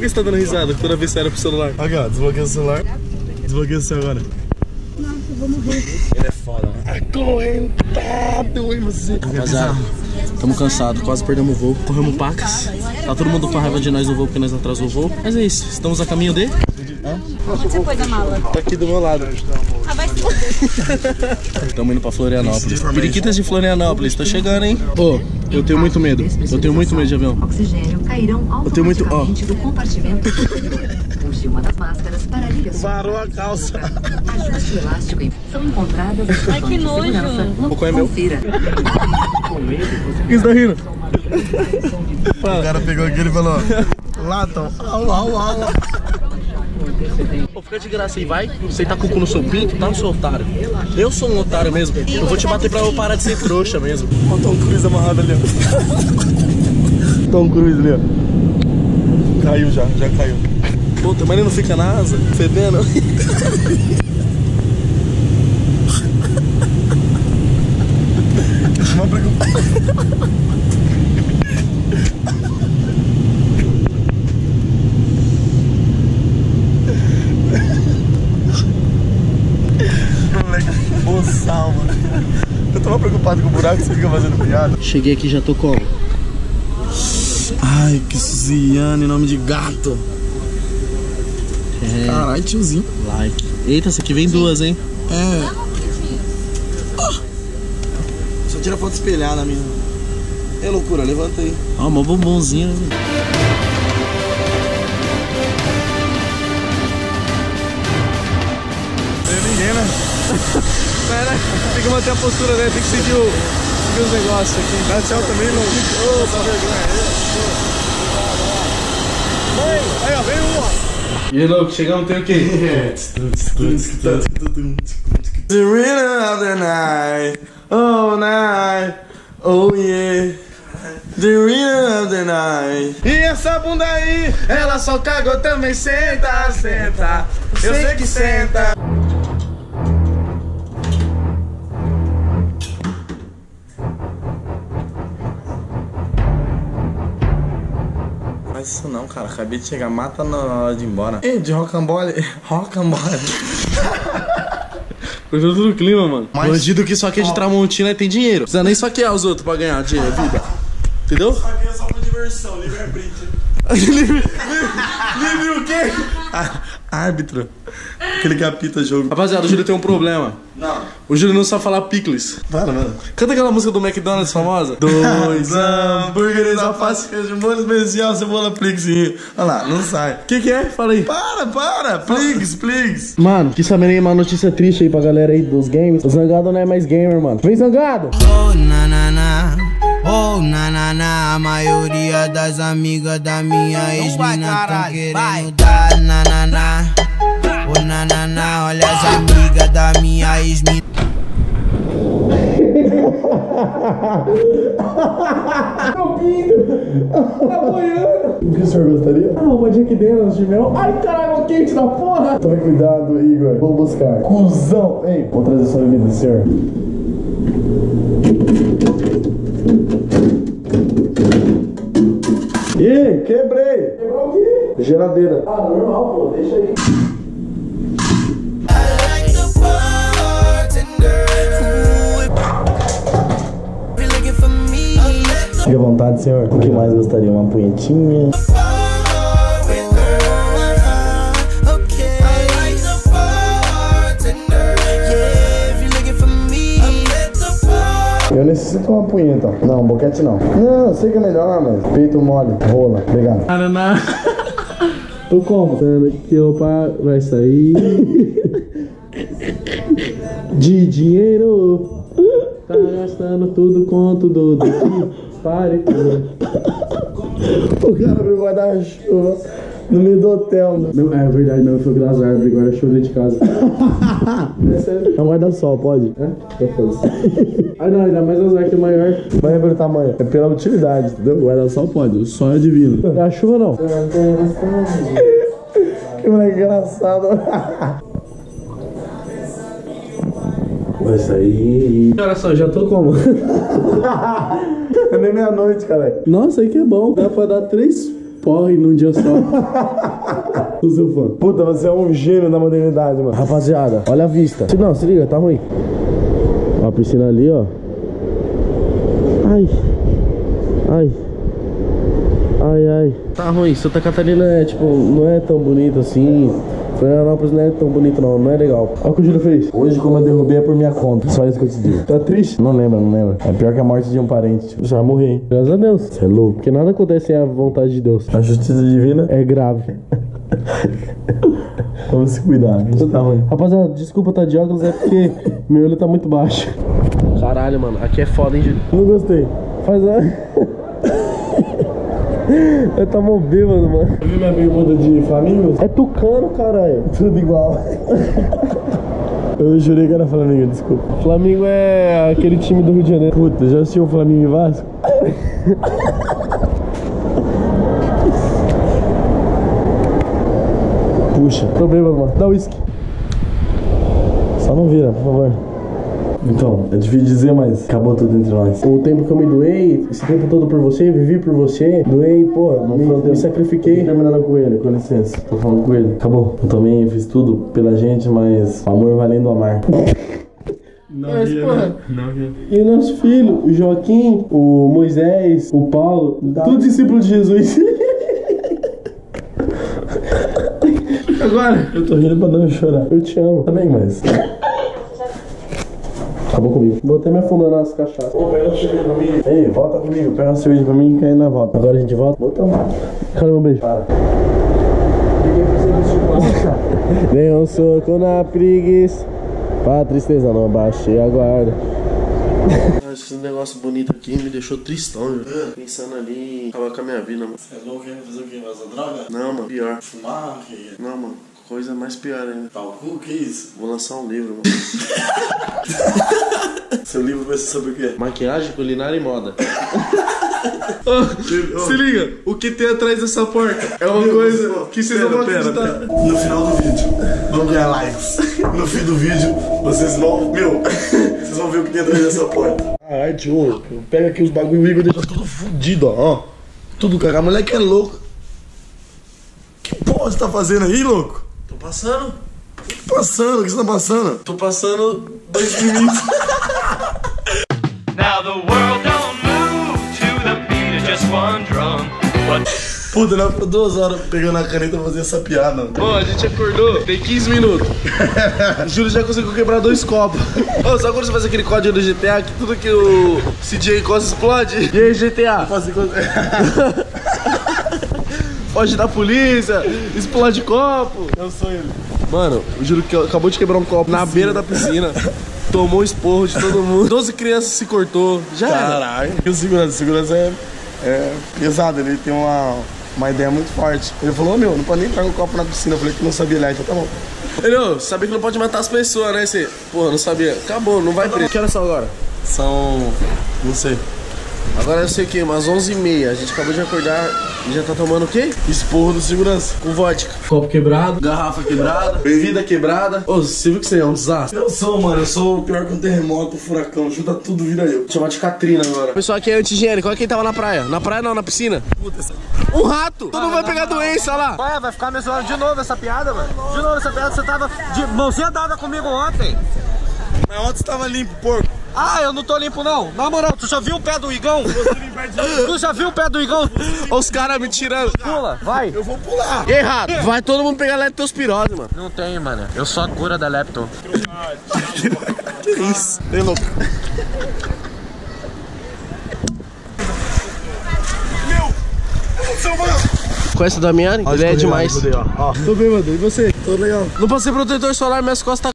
Por que você tá dando risada toda vez que você era pro celular? H, desbloqueia o celular. Desbloqueia o seu agora. Nossa, eu vou morrer. Ele é foda, mano. Acorrentado em você. Rapaziada, tamo cansados, quase perdemos o voo. Corremos pacas. Tá todo mundo com raiva de nós no voo porque nós atrasou o voo. Mas é isso, estamos a caminho de... Onde você pôs a mala? Tá aqui do meu lado. Ah, vai se foder. Estamos indo pra Florianópolis. Periquitas de Florianópolis, tá chegando, hein? Ô, eu tenho muito medo. Eu tenho muito medo de avião. Oxigênio cairão automaticamente do compartimento. Puxe uma das máscaras para ligar. Varou a calça. Ajuste o elástico e são encontradas. Ai, que nojo. Qual é meu? O que você tá rindo? O cara pegou aqui e falou: Latam, au, au, au. Pô, fica de graça aí, vai. Você tá com o cu no seu pinto, tá no seu otário. Eu sou um otário mesmo. Eu vou te bater pra eu parar de ser trouxa mesmo. Ó, Tom Cruise amarrado ali, ó. Tom Cruise ali, ó. Caiu já, já caiu. Puta, mas ele não fica na asa, fedendo. Uma preocupação. Eu tava preocupado com o buraco, você fica fazendo piada. Cheguei aqui, já tô como? Ai, que Suzane, nome de gato. É. Caralho, tiozinho. Like. Eita, essa aqui vem duas, hein? É. Oh. Só tira foto espelhada, minha. É loucura, levanta aí. Ó, mó bombonzinho, né? Não tem ninguém, né? Pera, tem que manter a postura, né? Tem que seguir os negócios aqui. Dá tchau também, não. Ô, tá vergonha. Aí, ó, vem um, ó. E aí, louco, chegamos, tem o quê? Serena of the night, oh night, oh yeah. Serena of the night. E essa bunda aí, ela só cagou também, senta, senta. Eu sei que senta. Isso não, cara, acabei de chegar, mata na hora de ir embora. Ei, de rocambole, rocambole. Gostou do clima, mano. Mas... bandido que só quer de Tramontina tem dinheiro. Precisa nem saquear os outros pra ganhar dinheiro, vida. Entendeu? Saqueia só pra diversão, livre arbítrio. Livre o quê? Árbitro. Aquele que apita jogo. Rapaziada, o Júlio tem um problema. Não. O Júlio não sabe falar picles. Para, mano. Canta aquela música do McDonald's famosa. 2 hambúrgueres, alface, queijo, molho especial, cebola, plics. Olha lá, não sai. O que é? Fala aí. Para. Plics, plics. Mano, que saber aí uma notícia triste aí pra galera aí dos games. O Zangado não é mais gamer, mano. Vem, Zangado. Oh, nanana. Oh, nanana. A maioria das amigas da minha ex-mina tão querendo dar nanana. Oh, nanana, olha as amigas da minha ex-mina. Meu pinto tá boiando. O que o senhor gostaria? Ah, uma Jack Daniels de mel. Ai, caralho, quente da porra. Tome cuidado, Igor. Vou buscar. Cusão. Ei, vou trazer sua vida, senhor. Ih, quebrei. Quebrou o quê? Geladeira. Ah, normal, pô, deixa aí. Fique à vontade, senhor. O que mais gostaria? Uma punhetinha? Eu necessito uma punheta. Não, boquete não. Não, sei que é melhor, mas peito mole, rola. Obrigado. Tô como? Que opa, vai sair. De dinheiro. Tá gastando tudo quanto do pare, pô. O cara me guarda-chuva no meio do hotel. Não, é verdade, não. Foi das árvores, agora choveu de casa. É sério. É um guarda-sol, pode? É? Ah, não, ainda mais azar que é maior. Mas é pelo tamanho, é pela utilidade, entendeu? O guarda-sol pode, o sol é divino. É a chuva, não. Que moleque engraçado. Vai sair. Olha só, já tô como? É nem meia-noite, cara. Nossa, aí que é bom. Dá pra dar 3 porre num dia só. Sou seu fã. Puta, você é um gênio da modernidade, mano. Rapaziada, olha a vista. Não, se liga, tá ruim. Ó, a piscina ali, ó. Ai. Ai. Ai, ai. Tá ruim, Santa Catarina é, tipo, não é tão bonito assim. Florianópolis não é tão bonito não, não é legal. Olha o que o Júlio fez. Hoje, como eu derrubei, é por minha conta. Só isso que eu te digo. Tá triste? Não lembra, não lembra. É pior que a morte de um parente. Tipo. Já morri, hein? Graças a Deus. Você é louco. Porque nada acontece sem a vontade de Deus. A justiça divina é grave. Vamos se cuidar. Tá ruim. Rapaziada, desculpa tá de óculos, é porque meu olho tá muito baixo. Caralho, mano. Aqui é foda, hein, Júlio? Não gostei. Faz a... Eu tava bêbado, mano. Você viu minha bermuda de flamingo? É tucano, caralho. Tudo igual. Eu jurei que era Flamengo, desculpa. Flamengo é aquele time do Rio de Janeiro. Puta, já assistiu o Flamengo e Vasco? Puxa, tô bêbado, mano. Dá uísque. Só não vira, por favor. Então, é difícil dizer, mas acabou tudo entre nós. O tempo que eu me doei, esse tempo todo por você, vivi por você, doei, pô, me sacrifiquei. Terminando com ele, com licença, tô falando com ele. Acabou. Eu também fiz tudo pela gente, mas amor valendo amar. Não, mas, ria, porra, não ria. E o nosso filho, o Joaquim, o Moisés, o Paulo, tudo discípulo de Jesus. Agora, eu tô rindo pra não chorar. Eu te amo. Também, mas... Acabou comigo. Vou até me afundar nas cachaças. Ô, pega uma cerveja pra mim. Ei, volta comigo. Pega uma cerveja pra mim e cai na volta. Agora a gente volta? Voltamos. Cara, um beijo. Para. Dei um soco na preguiça. Pra tristeza, não baixei a guarda. Esse negócio bonito aqui me deixou tristão, viu? Pensando ali em acabar com a minha vida, mano. Você é louco, hein? Fazer o que? Vazar droga? Não, mano. Pior. Fumar? Não, mano. Coisa mais pior ainda. Tá o cu? Que isso? Vou lançar um livro, mano. Seu livro vai ser sobre o quê? Maquiagem, culinária e moda. Oh, se liga, o que tem atrás dessa porta é uma coisa que vocês não vão acreditar. No final do vídeo, vamos ganhar likes. No fim do vídeo, vocês vão... Meu, vocês vão ver o que tem atrás dessa porta. A arte, ô, pega aqui os bagulho e o Igor deixa tudo fudido, ó. Tudo cagado, moleque é louco. Que porra você tá fazendo aí, louco? Passando? Passando? O que você tá passando? Tô passando 2 minutos. Puta, não ficou 2 horas pegando a caneta pra fazer essa piada. Pô, a gente acordou, tem 15 minutos. Júlio já conseguiu quebrar 2 copos. Ô, sabe quando você faz aquele código do GTA que tudo que o CJ Costa explode? E aí, GTA? Foge da polícia, explode copo. Eu sou ele. Mano, o Júlio acabou de quebrar um copo na beira da piscina. Tomou esporro de todo mundo. 12 crianças se cortou. Já era. Caralho. E o segurança é pesado, ele tem uma ideia muito forte. Ele falou, meu, não pode nem entrar com o copo na piscina. Eu falei que não sabia olhar, então tá bom. Ele, ô, sabia que não pode matar as pessoas, né? Esse, porra, não sabia. Acabou, não vai preso. Que horas são agora? São... não sei. Agora eu sei o que, umas 11h30, a gente acabou de acordar e já tá tomando o quê? Esporro do segurança, com vodka. Copo quebrado, garrafa quebrada, bebida quebrada. Ô, você viu que você é um desastre? Eu sou, mano, eu sou o pior que um terremoto, um furacão, junta tudo, vira eu. Chamar de Katrina agora. Pessoal, aqui é antigênico, olha quem tava na praia. Na praia não, na piscina. Puta, essa... um rato! Todo mundo vai pegar doença lá. Ué, vai ficar me zoando de novo essa piada, mano. De novo essa piada, você tava de mãozinha dada comigo ontem. Mas ontem você tava limpo, porco. Ah, eu não tô limpo não. Na moral, tu já viu o pé do Igão? Tu já viu o pé do Igão? Os caras me tirando. Pula, vai. Eu vou pular. Errado. Vai todo mundo pegar leptospirose, mano. Não tem, mano. Eu sou a cura da lepto. Que isso? Tem louco. Meu! Salvando! Conhece o Damiani? Ele é demais. Tô bem, mano. E você? Tô legal. Não passei protetor solar, minhas costas tá...